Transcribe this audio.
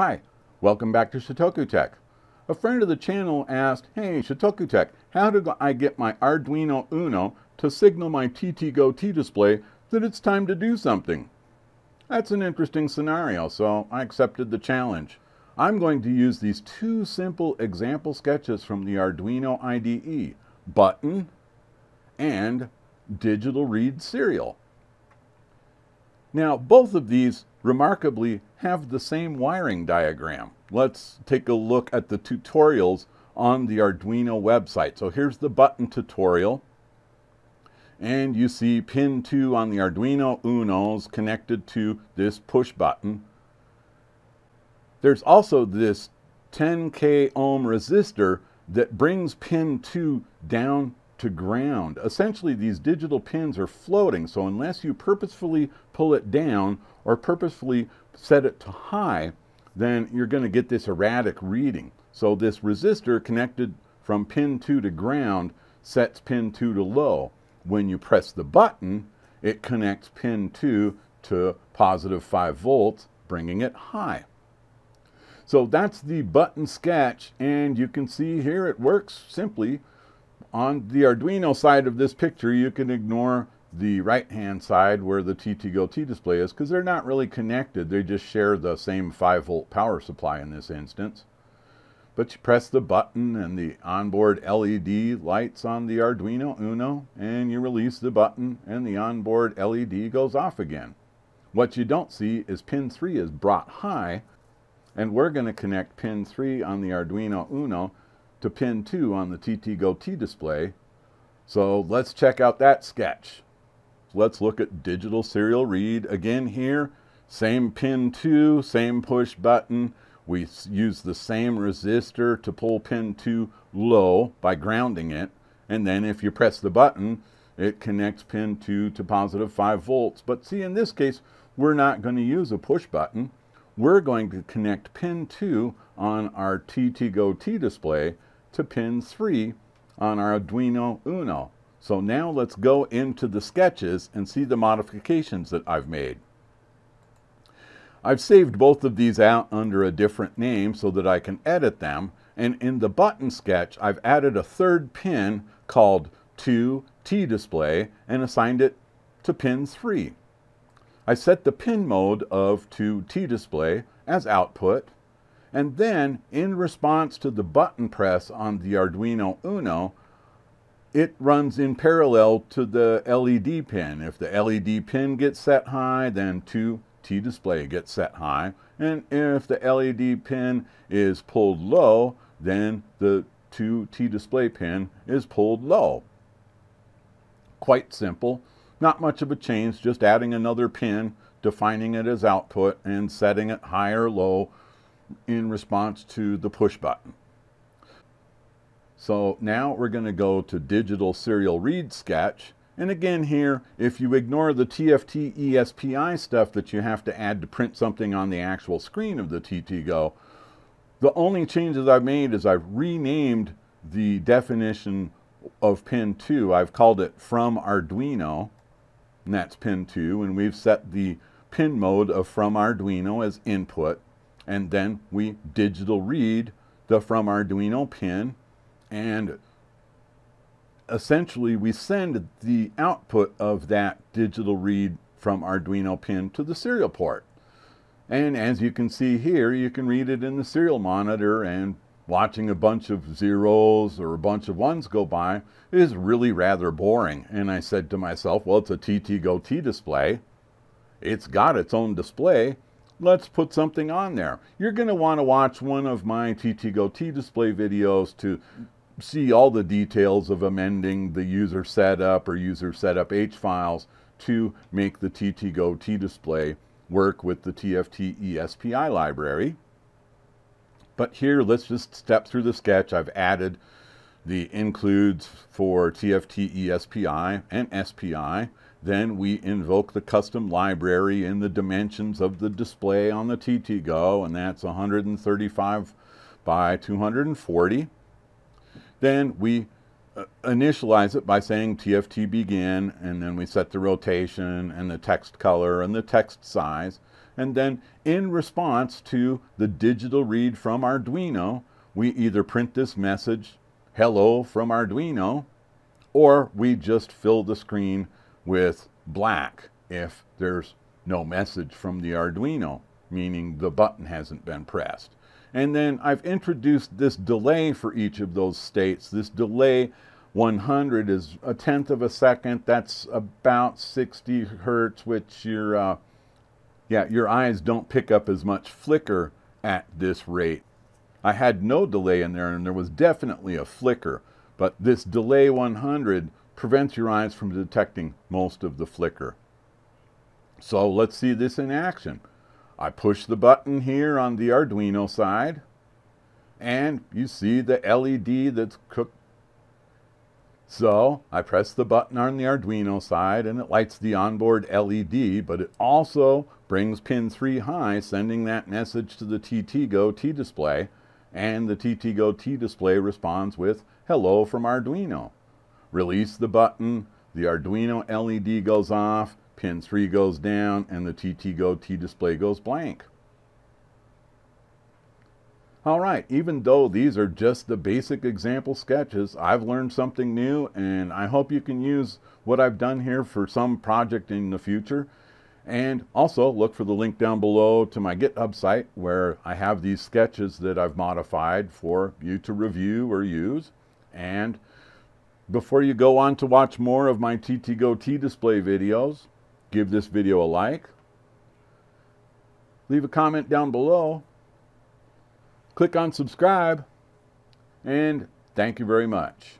Hi, welcome back to Shotoku Tech. A friend of the channel asked, hey Shotoku Tech, how did I get my Arduino Uno to signal my TTGO T-Display that it's time to do something? That's an interesting scenario, so I accepted the challenge. I'm going to use these two simple example sketches from the Arduino IDE, button and digital read serial. Now both of these remarkably have the same wiring diagram. Let's take a look at the tutorials on the Arduino website. So here's the button tutorial, and you see pin 2 on the Arduino Uno's connected to this push button. There's also this 10k ohm resistor that brings pin 2 down to ground. Essentially these digital pins are floating, so unless you purposefully pull it down or purposefully set it to high, then you're going to get this erratic reading. So this resistor connected from pin 2 to ground sets pin 2 to low. When you press the button, it connects pin 2 to positive 5 volts, bringing it high. So that's the button sketch, and you can see here it works simply. On the Arduino side of this picture, you can ignore the right-hand side where the TTGO T-Display is because they're not really connected. They just share the same 5-volt power supply in this instance. But you press the button and the onboard LED lights on the Arduino Uno, and you release the button and the onboard LED goes off again. What you don't see is pin 3 is brought high, and we're going to connect pin 3 on the Arduino Uno to pin 2 on the TTGO T-Display. So let's check out that sketch. Let's look at digital serial read again here. Same pin 2, same push button. We use the same resistor to pull pin 2 low by grounding it. And then if you press the button, it connects pin 2 to positive 5 volts. But see, in this case, we're not going to use a push button. We're going to connect pin 2 on our TTGO T-Display to pin 3 on our Arduino Uno. So now let's go into the sketches and see the modifications that I've made. I've saved both of these out under a different name so that I can edit them, and in the button sketch I've added a third pin called 2 T-Display and assigned it to pin 3. I set the pin mode of 2 T-Display as output, and then, in response to the button press on the Arduino Uno, it runs in parallel to the LED pin. If the LED pin gets set high, then 2 T-Display gets set high. And if the LED pin is pulled low, then the 2 T-Display pin is pulled low. Quite simple. Not much of a change, just adding another pin, defining it as output, and setting it high or low in response to the push button. So now we're going to go to digital serial read sketch, and again here, if you ignore the TFT ESPI stuff that you have to add to print something on the actual screen of the TTGO, the only changes I've made is I've renamed the definition of pin 2. I've called it from Arduino, and that's pin 2, and we've set the pin mode of from Arduino as input. And then we digital read the from Arduino pin, and essentially we send the output of that digital read from Arduino pin to the serial port. And as you can see here, you can read it in the serial monitor, and watching a bunch of zeros or a bunch of ones go by is really rather boring. And I said to myself, well, it's a TTGO T-Display. It's got its own display. Let's put something on there. You're going to want to watch one of my TTGO T-Display videos to see all the details of amending the user setup or user setup H files to make the TTGO T-Display work with the TFT ESPI library. But here, let's just step through the sketch. I've added the includes for TFT ESPI and SPI. Then we invoke the custom library in the dimensions of the display on the TTGO, and that's 135 by 240. Then we initialize it by saying TFT begin, and then we set the rotation and the text color and the text size. And then in response to the digital read from Arduino, we either print this message, hello from Arduino, or we just fill the screen with black if there's no message from the Arduino, meaning the button hasn't been pressed. And then I've introduced this delay for each of those states. This delay 100 is 1/10 of a second. That's about 60 hertz, which your eyes don't pick up as much flicker at this rate. I had no delay in there, and there was definitely a flicker, but this delay 100 prevents your eyes from detecting most of the flicker. So let's see this in action. I push the button here on the Arduino side, and you see the LED that's cooked. So I press the button on the Arduino side, and it lights the onboard LED, but it also brings pin 3 high, sending that message to the TTGO T-Display, and the TTGO T-Display responds with, hello from Arduino. Release the button, the Arduino LED goes off, pin 3 goes down, and the TTGO T-Display goes blank. All right, even though these are just the basic example sketches, I've learned something new, and I hope you can use what I've done here for some project in the future. And also look for the link down below to my GitHub site where I have these sketches that I've modified for you to review or use. And before you go on to watch more of my TTGO T-Display videos, give this video a like, leave a comment down below, click on subscribe, and thank you very much.